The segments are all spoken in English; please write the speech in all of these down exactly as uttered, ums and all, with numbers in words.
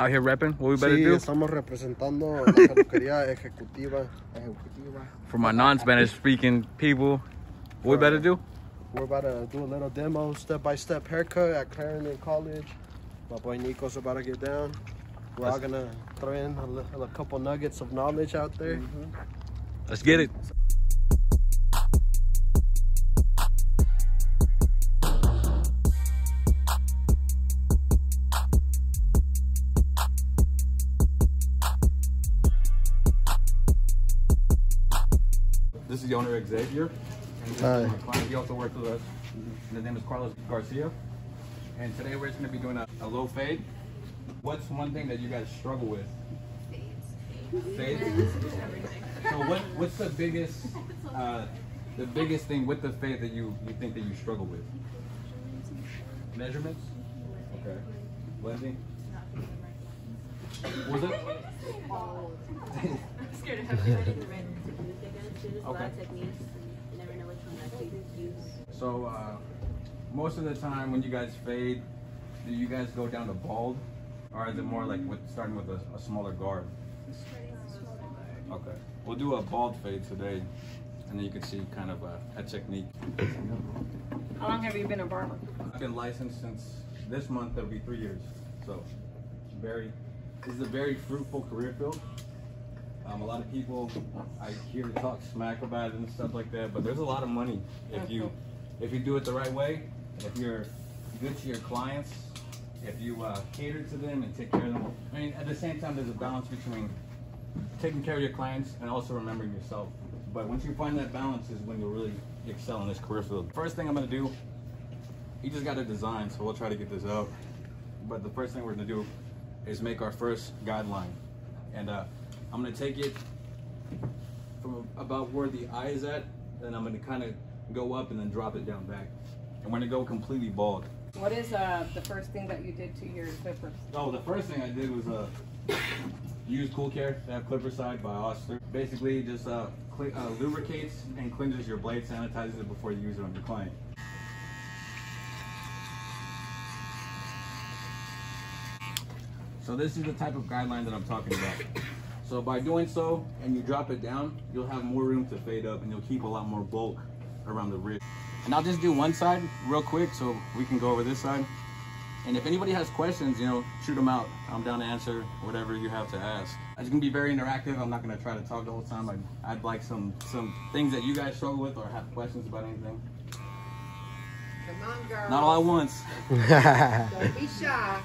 Out here repping? What we better sí, do? Estamos representando la peluquería ejecutiva, ejecutiva. For my non-Spanish speaking people, what we better do? We're about to do a little demo, step-by-step haircut at Clarendon College. My boy Nico's about to get down. We're Let's all going to throw in a, a couple nuggets of knowledge out there. Mm-hmm. Let's get it. This is the owner, Xavier. And this Hi. is my client. He also works with us. His name is Carlos Garcia. And today we're just going to be doing a, a low fade. What's one thing that you guys struggle with? Fades. Fades? So what, what's the biggest uh, the biggest thing with the fade that you, you think that you struggle with? Measurements? Okay. Blending? What's up? I'm scared of having to do this. Okay. So uh, most of the time when you guys fade, do you guys go down to bald, or is it more like with starting with a, a smaller guard? Okay, we'll do a bald fade today, and then you can see kind of a, a technique. How long have you been a barber? I've been licensed since this month. That'll be three years. So very, this is a very fruitful career field. Um, a lot of people I hear talk smack about it and stuff like that, but there's a lot of money if you if you do it the right way, if you're good to your clients, if you uh, cater to them and take care of them. I mean, at the same time, there's a balance between taking care of your clients and also remembering yourself. But once you find that balance is when you'll really excel in this career field. First thing I'm gonna do, you just got a design, so we'll try to get this out. But the first thing we're gonna do is make our first guideline. And uh, I'm gonna take it from about where the eye is at, and I'm gonna kind of go up and then drop it down back. And we're gonna go completely bald. What is uh, the first thing that you did to your clippers? Oh, the first thing I did was uh, use Cool Care. They have Clipper Side by Oster. Basically, just uh, uh, lubricates and cleanses your blade, sanitizes it before you use it on your client. So this is the type of guideline that I'm talking about. So by doing so, and you drop it down, you'll have more room to fade up, and you'll keep a lot more bulk around the ridge. And I'll just do one side real quick so we can go over this side. And if anybody has questions, you know, shoot them out. I'm down to answer whatever you have to ask. It's gonna be very interactive. I'm not gonna try to talk the whole time. I'd, I'd like some, some things that you guys struggle with or have questions about anything. Come on, girl. Not all at once. Don't be shy.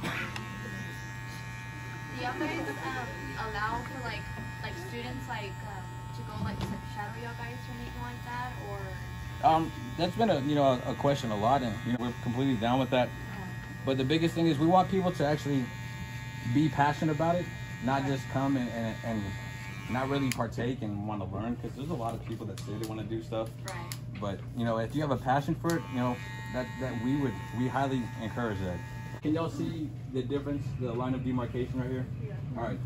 Do y'all guys um, allow for like, like students like um, to go like shadow y'all guys or anything like that, or? Um, that's been a you know a, a question a lot, and you know, we're completely down with that. But the biggest thing is we want people to actually be passionate about it, not just come and, and, and not really partake and want to learn, because there's a lot of people that say they want to do stuff. Right. But you know, if you have a passion for it, you know that that we would we highly encourage that. Can y'all see the difference, the line of demarcation right here? Yeah. All right.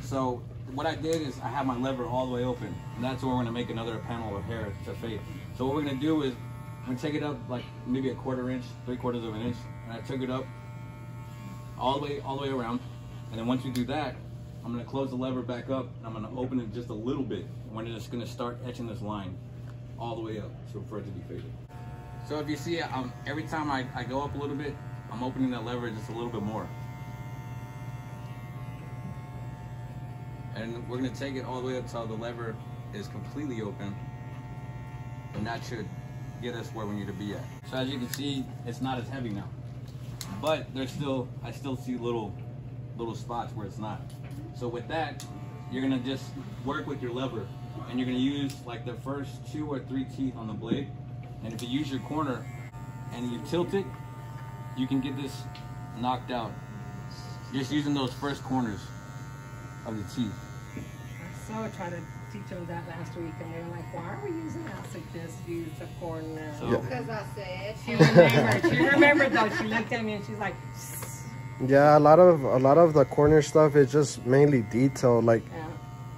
So what I did is I have my lever all the way open, and that's where we're gonna make another panel of hair to fade. So what we're gonna do is I'm gonna take it up like maybe a quarter inch, three quarters of an inch, and I took it up all the way, all the way around. And then once you do that, I'm gonna close the lever back up, and I'm gonna open it just a little bit. And we're just gonna start etching this line all the way up so for it to be faded. So if you see, um, every time I, I go up a little bit, I'm opening that lever just a little bit more. And we're gonna take it all the way up till the lever is completely open. And that should get us where we need to be at. So as you can see, it's not as heavy now, but there's still, I still see little, little spots where it's not. So with that, you're gonna just work with your lever, and you're gonna use like the first two or three teeth on the blade. And if you use your corner and you tilt it, you can get this knocked out. Just using those first corners of the teeth. So try to teach them that last week, and they were like, why are we using that like this beautiful now? So, because I said she remembered. She remembered though. She looked at me and she's like, yeah, a lot of a lot of the corner stuff is just mainly detail. Like yeah.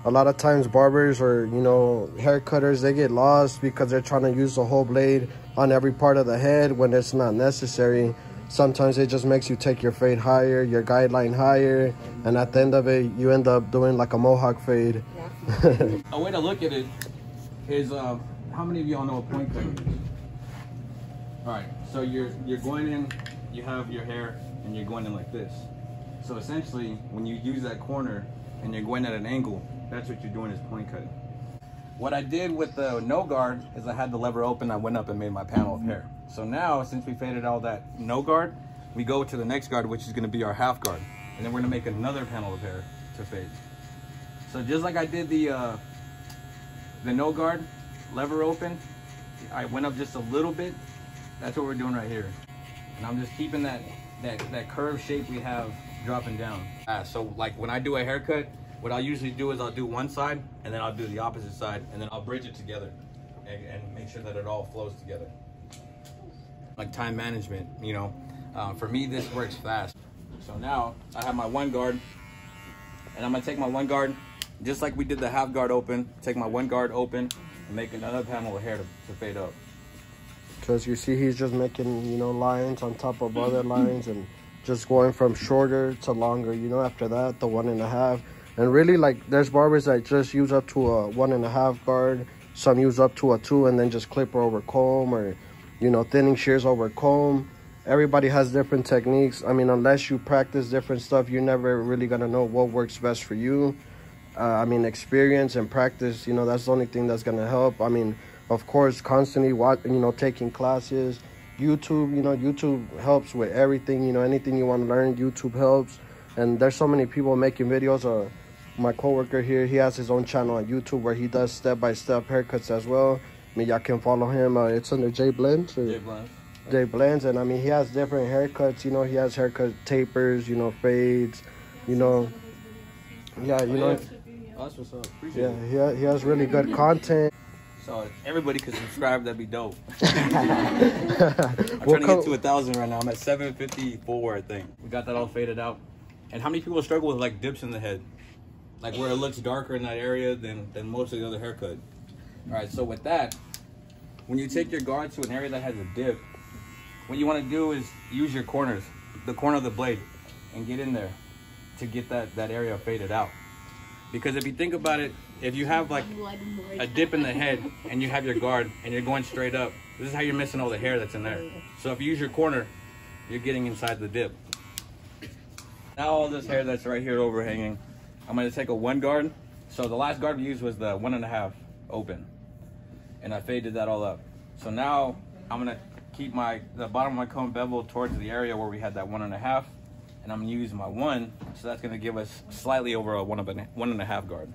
a lot of times barbers or you know hair cutters, they get lost because they're trying to use the whole blade on every part of the head when it's not necessary. Sometimes it just makes you take your fade higher, your guideline higher, and at the end of it, you end up doing like a mohawk fade. Yeah. A way to look at it is, uh, how many of y'all know a point curve is? All right, so you're, you're going in, you have your hair, and you're going in like this. So essentially, when you use that corner and you're going at an angle, that's what you're doing is point cutting. What I did with the no guard is I had the lever open, I went up and made my panel of hair. So now, since we faded all that no guard, we go to the next guard, which is gonna be our half guard. And then we're gonna make another panel of hair to fade. So just like I did the, uh, the no guard, lever open, I went up just a little bit. That's what we're doing right here. And I'm just keeping that, that, that curved shape we have dropping down. Ah, so like when I do a haircut, what I'll usually do is I'll do one side and then I'll do the opposite side and then I'll bridge it together and, and make sure that it all flows together. Like time management, you know, uh, for me, this works fast. So now I have my one guard and I'm gonna take my one guard, just like we did the half guard open, take my one guard open and make another panel of hair to, to fade up. Cause you see he's just making, you know, lines on top of other lines and just going from shorter to longer, you know, after that, the one and a half. And really, like, there's barbers that just use up to a one and a half guard. Some use up to a two and then just clipper over comb or, you know, thinning shears over comb. Everybody has different techniques. I mean, unless you practice different stuff, you're never really going to know what works best for you. Uh, I mean, experience and practice, you know, that's the only thing that's going to help. I mean, of course, constantly, watch, you know, taking classes. YouTube, you know, YouTube helps with everything. You know, anything you want to learn, YouTube helps. And there's so many people making videos of... My coworker here, he has his own channel on YouTube where he does step-by-step haircuts as well. I mean, y'all can follow him. Uh, it's under Jayblends. Jayblends. Jayblends. And I mean, he has different haircuts. You know, he has haircut tapers, you know, fades, you know. Yeah, you know. That's what's up. Appreciate it. Yeah, he, he has really good content. So if everybody could subscribe, that'd be dope. I'm we'll trying to get to a thousand right now. I'm at seven fifty-four, I think. We got that all faded out. And how many people struggle with like dips in the head? Like where it looks darker in that area than, than most of the other haircut. All right, so with that, when you take your guard to an area that has a dip, what you want to do is use your corners, the corner of the blade, and get in there to get that, that area faded out. Because if you think about it, if you have like a dip in the head and you have your guard and you're going straight up, this is how you're missing all the hair that's in there. So if you use your corner, you're getting inside the dip. Now all this hair that's right here overhanging, I'm gonna take a one guard. So the last guard we used was the one and a half open. And I faded that all up. So now I'm gonna keep my the bottom of my comb bevel towards the area where we had that one and a half. And I'm gonna use my one. So that's gonna give us slightly over a one, of a, one and a half guard.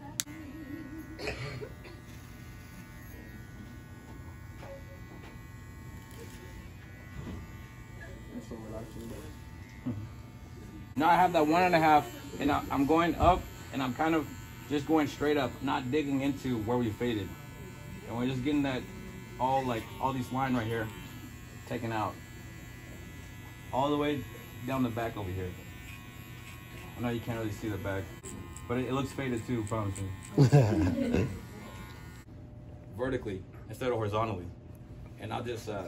Now I have that one and a half and I, I'm going up. And I'm kind of just going straight up, not digging into where we faded. And we're just getting that all like, all these lines right here, taken out. All the way down the back over here. I know you can't really see the back, but it, it looks faded too, promise me. Vertically, instead of horizontally. And I'll just uh,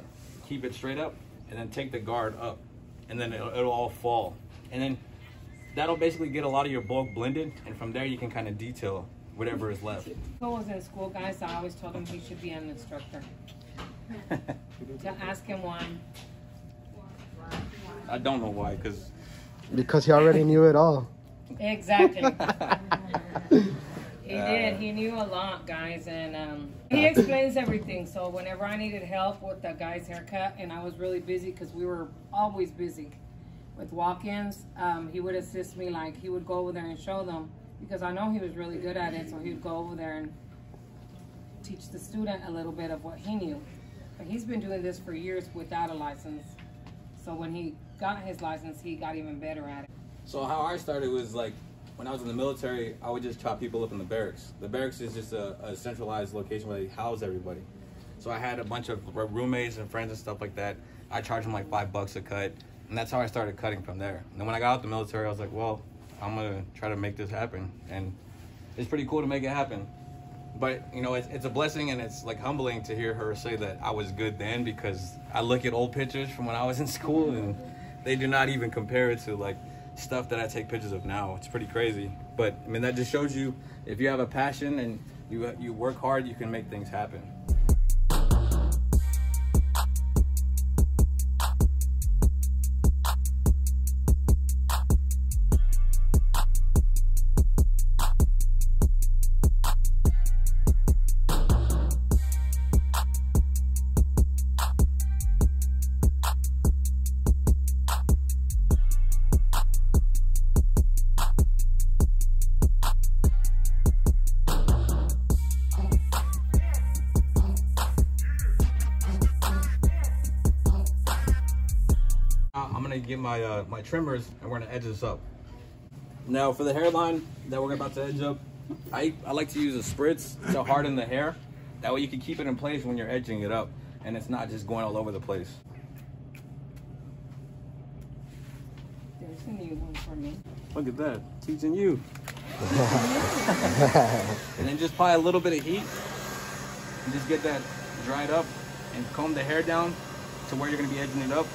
keep it straight up and then take the guard up and then it'll, it'll all fall. And then that'll basically get a lot of your bulk blended, and from there you can kind of detail whatever is left. Cole was in school, guys, so I always told him he should be an instructor. To ask him why. I don't know why, because... Because he already knew it all. Exactly. He did. He knew a lot, guys, and um, he explains everything. So whenever I needed help with the guy's haircut, and I was really busy because we were always busy with walk-ins, um, he would assist me. Like he would go over there and show them because I know he was really good at it. So he'd go over there and teach the student a little bit of what he knew. But he's been doing this for years without a license. So when he got his license, he got even better at it. So how I started was like when I was in the military, I would just chop people up in the barracks. The barracks is just a, a centralized location where they house everybody. So I had a bunch of roommates and friends and stuff like that. I charged them like five bucks a cut. And that's how I started cutting from there. And then when I got out the military, I was like, well, I'm gonna try to make this happen. And it's pretty cool to make it happen. But you know, it's, it's a blessing and it's like humbling to hear her say that I was good then because I look at old pictures from when I was in school and they do not even compare it to like stuff that I take pictures of now. It's pretty crazy. But I mean, that just shows you, if you have a passion and you, you work hard, you can make things happen. Get my uh, my trimmers, and we're gonna edge this up. Now for the hairline that we're about to edge up, I, I like to use a spritz to harden the hair. That way you can keep it in place when you're edging it up, and it's not just going all over the place. There's gonna be one for me. Look at that, teaching you. And then just apply a little bit of heat, and just get that dried up, and comb the hair down to where you're gonna be edging it up.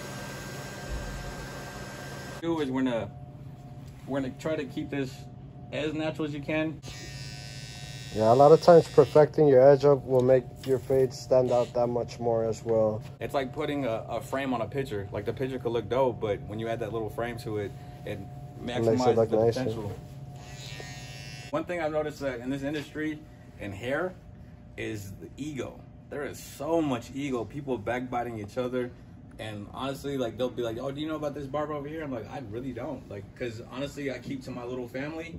Is we're gonna we're gonna try to keep this as natural as you can. Yeah, a lot of times perfecting your edge up will make your fade stand out that much more as well. It's like putting a, a frame on a picture. Like the picture could look dope, but when you add that little frame to it, it maximizes it the potential. Nicer. One thing I've noticed that in this industry, in hair, is the ego. There is so much ego. People backbiting each other. And honestly, like, they'll be like, oh, do you know about this barber over here? I'm like, I really don't. Like, because honestly, I keep to my little family,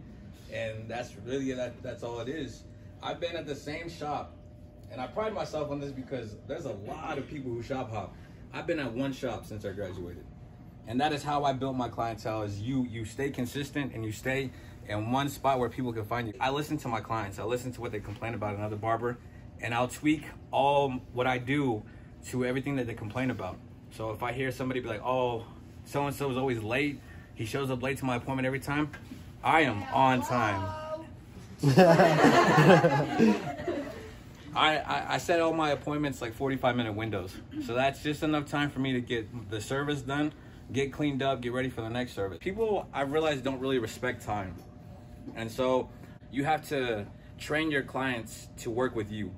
and that's really, that, that's all it is. I've been at the same shop, and I pride myself on this because there's a lot of people who shop hop. I've been at one shop since I graduated. And that is how I built my clientele, is you, you stay consistent and you stay in one spot where people can find you. I listen to my clients. I listen to what they complain about another barber, and I'll tweak all what I do to everything that they complain about. So if I hear somebody be like, oh, so-and-so is always late. He shows up late to my appointment every time. I am on time. I, I, I set all my appointments like forty-five minute windows. So that's just enough time for me to get the service done, get cleaned up, get ready for the next service. People, I realize, don't really respect time. And so you have to train your clients to work with you.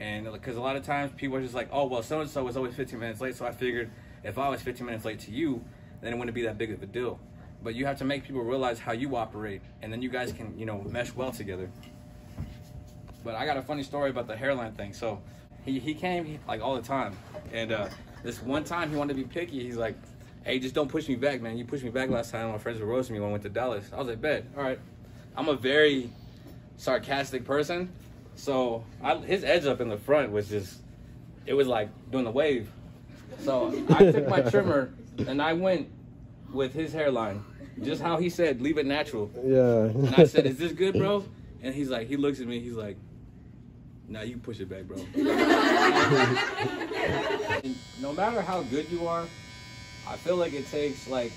And because a lot of times people are just like, oh, well, so-and-so was always fifteen minutes late, so I figured if I was fifteen minutes late to you, then it wouldn't be that big of a deal. But you have to make people realize how you operate, and then you guys can, you know, mesh well together. But I got a funny story about the hairline thing. So he, he came, he, like, all the time. And uh, this one time he wanted to be picky. He's like, hey, just don't push me back, man. You pushed me back last time. My friends were roasting me when I went to Dallas. I was like, bet. All right. I'm a very sarcastic person. So I, his edge up in the front was just, it was like doing the wave. So I took my trimmer and I went with his hairline, just how he said, leave it natural. Yeah. And I said, is this good, bro? And he's like, he looks at me, he's like, nah, you push it back, bro. No matter how good you are, I feel like it takes like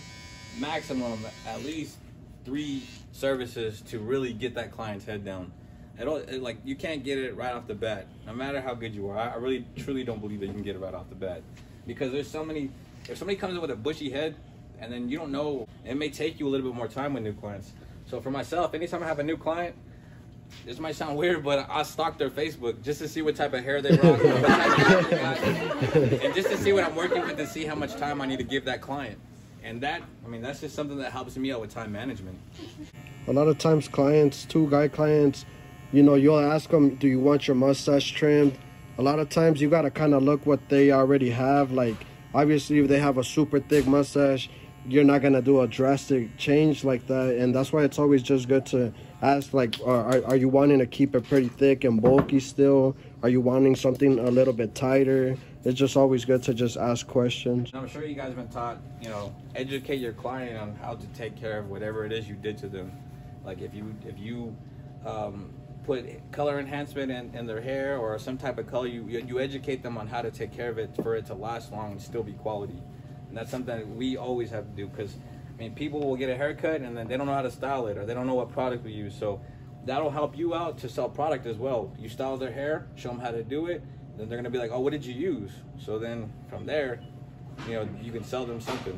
maximum, at least three services to really get that client's head down. It all, it, like, you can't get it right off the bat, no matter how good you are. I, I really, truly don't believe that you can get it right off the bat, because there's so many. If somebody comes in with a bushy head, and then you don't know, it may take you a little bit more time with new clients. So for myself, anytime I have a new client, this might sound weird, but I stalk their Facebook just to see what type of hair they rock, what type of hair they got, and just to see what I'm working with and see how much time I need to give that client. And that, I mean, that's just something that helps me out with time management. A lot of times, clients, two guy clients. You know, you'll ask them, do you want your mustache trimmed? A lot of times you got to kind of look what they already have. Like, obviously, if they have a super thick mustache, you're not going to do a drastic change like that. And that's why it's always just good to ask, like, are, are you wanting to keep it pretty thick and bulky still? Are you wanting something a little bit tighter? It's just always good to just ask questions. I'm sure you guys have been taught, you know, educate your client on how to take care of whatever it is you did to them. Like, if you, if you, um, put color enhancement in, in their hair or some type of color, you, you educate them on how to take care of it for it to last long and still be quality. And that's something that we always have to do, because I mean, people will get a haircut and then they don't know how to style it, or they don't know what product we use. So that'll help you out to sell product as well. You style their hair, show them how to do it, then they're gonna be like, oh, what did you use? So then from there, you know, you can sell them something.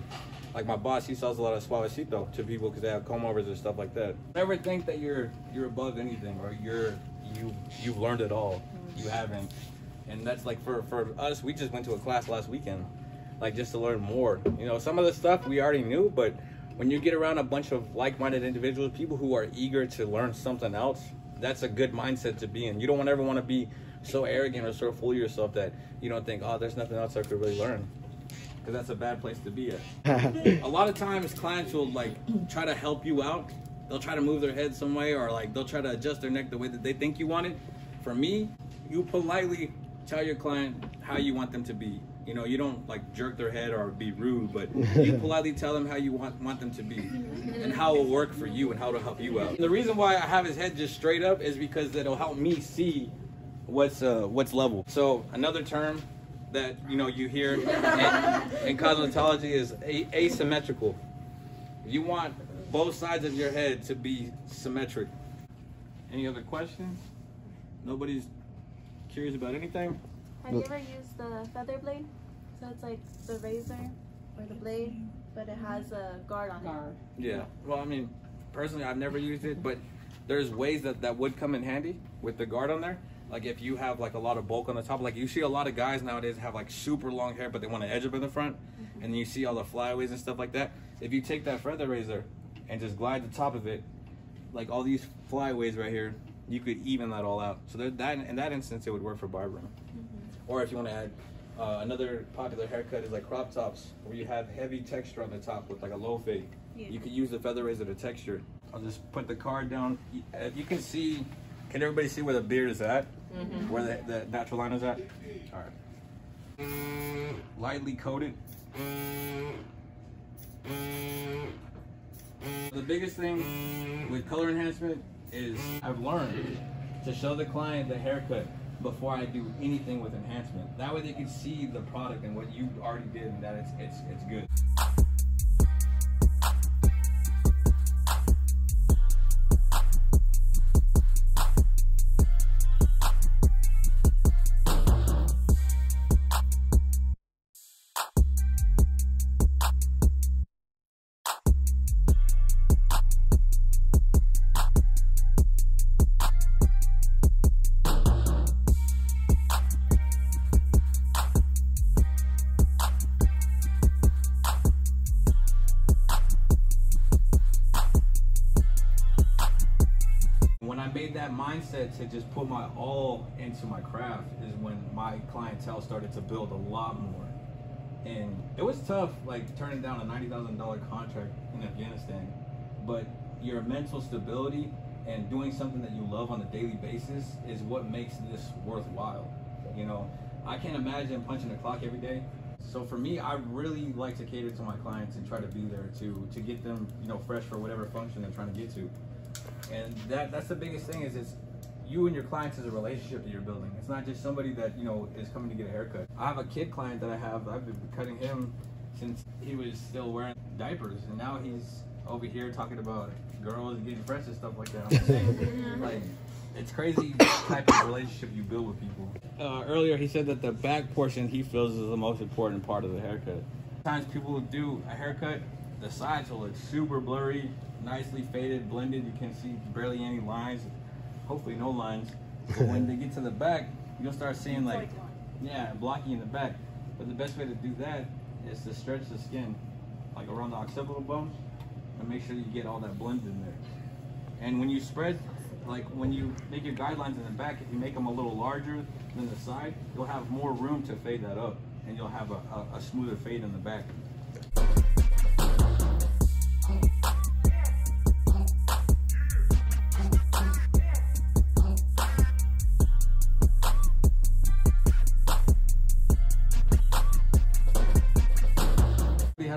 Like my boss, he sells a lot of suavecito to people because they have comb overs or stuff like that. Never think that you're you're above anything or you're you you've learned it all. You haven't. And that's like for for us, we just went to a class last weekend, like just to learn more. You know, some of the stuff we already knew, but when you get around a bunch of like-minded individuals, people who are eager to learn something else, that's a good mindset to be in. You don't ever want to be so arrogant or so full of yourself that you don't think, oh, there's nothing else I could really learn. Because that's a bad place to be at. A lot of times clients will like try to help you out. They'll try to move their head some way, or like they'll try to adjust their neck the way that they think you want it. For me, you politely tell your client how you want them to be. You know, you don't like jerk their head or be rude, but you politely tell them how you want, want them to be and how it'll work for you and how to help you out. And the reason why I have his head just straight up is because it'll help me see what's uh, what's level. So another term that, you know, you hear in, in cosmetology is a asymmetrical. You want both sides of your head to be symmetric. Any other questions? Nobody's curious about anything? Have you ever used the feather blade? So it's like the razor or the blade, but it has a guard on it. Yeah. Well, I mean, personally, I've never used it, but there's ways that that would come in handy with the guard on there. Like if you have like a lot of bulk on the top, like you see a lot of guys nowadays have like super long hair, but they want to edge up in the front, mm-hmm. and you see all the flyaways and stuff like that. If you take that feather razor and just glide the top of it, like all these flyaways right here, you could even that all out. So that in that instance, it would work for barbering. Mm-hmm. Or if you want to add, uh, another popular haircut is like crop tops, where you have heavy texture on the top with like a low fade. Yeah. You could use the feather razor to texture. I'll just put the card down. If you can see, can everybody see where the beard is at? Mm-hmm. Where the, the natural line is at? All right. Lightly coated. The biggest thing with color enhancement is I've learned to show the client the haircut before I do anything with enhancement. That way they can see the product and what you already did and that it's it's it's good. That mindset to just put my all into my craft is when my clientele started to build a lot more. And it was tough, like turning down a ninety thousand dollar contract in Afghanistan, but your mental stability and doing something that you love on a daily basis is what makes this worthwhile. You know, I can't imagine punching the clock every day. So for me, I really like to cater to my clients and try to be there to, to get them, you know, fresh for whatever function they're trying to get to. And that that's the biggest thing is it's you and your clients is a relationship that you're building. It's not just somebody that, you know, is coming to get a haircut. I have a kid client that I have, I've been cutting him since he was still wearing diapers, and now he's over here talking about girls getting fresh and stuff like that. I'm saying, like, it's crazy the type of relationship you build with people. Uh, earlier he said that the back portion he feels is the most important part of the haircut. Sometimes people will do a haircut, the sides will look super blurry, nicely faded, blended. You can see barely any lines, hopefully no lines. But when they get to the back, you'll start seeing like, yeah, blocky in the back. But the best way to do that is to stretch the skin, like around the occipital bone, and make sure you get all that blend in there. And when you spread, like when you make your guidelines in the back, if you make them a little larger than the side, you'll have more room to fade that up, and you'll have a, a, a smoother fade in the back.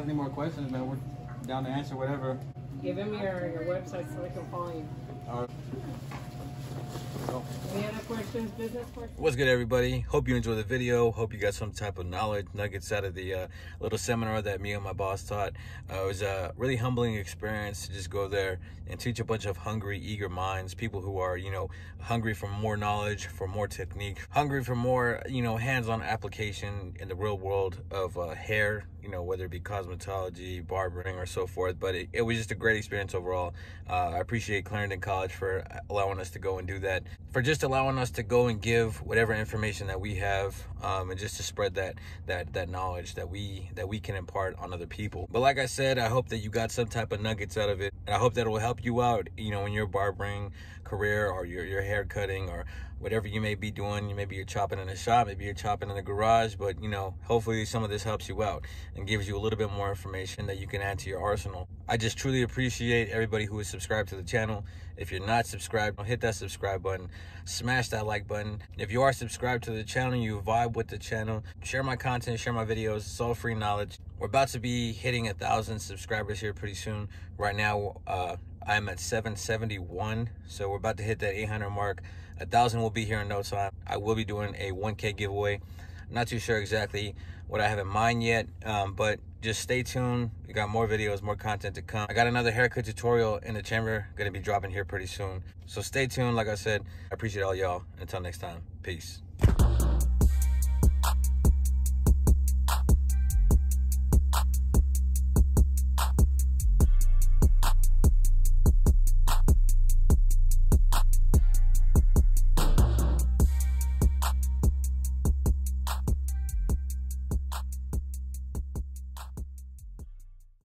Any more questions, man? We're down to answer whatever. Give him your, your website so they can follow you. All right. Go. Any other questions? Christian's business portion. What's good, everybody? Hope you enjoyed the video. Hope you got some type of knowledge nuggets out of the uh, little seminar that me and my boss taught. Uh, it was a really humbling experience to just go there and teach a bunch of hungry, eager minds, people who are, you know, hungry for more knowledge, for more technique, hungry for more, you know, hands-on application in the real world of uh, hair, you know, whether it be cosmetology, barbering, or so forth. But it, it was just a great experience overall. Uh, I appreciate Clarendon College for allowing us to go and do that, for just allowing us to go and give whatever information that we have, um, and just to spread that that that knowledge that we that we can impart on other people. But like I said, I hope that you got some type of nuggets out of it, and I hope that it will help you out, you know, in your barbering career or your your hair cutting or whatever you may be doing. Maybe you're chopping in a shop, maybe you're chopping in a garage, but you know, hopefully some of this helps you out and gives you a little bit more information that you can add to your arsenal. I just truly appreciate everybody who is subscribed to the channel. If you're not subscribed, hit that subscribe button, smash that like button. If you are subscribed to the channel, you vibe with the channel, share my content, share my videos. It's all free knowledge. We're about to be hitting a thousand subscribers here pretty soon. Right now, uh, I'm at seven seventy-one, so we're about to hit that eight hundred mark. A thousand will be here in no time. I will be doing a one K giveaway. Not too sure exactly what I have in mind yet, um, but just stay tuned. We got more videos, more content to come. I got another haircut tutorial in the chamber gonna be dropping here pretty soon, so stay tuned. Like I said, I appreciate all y'all. Until next time, peace.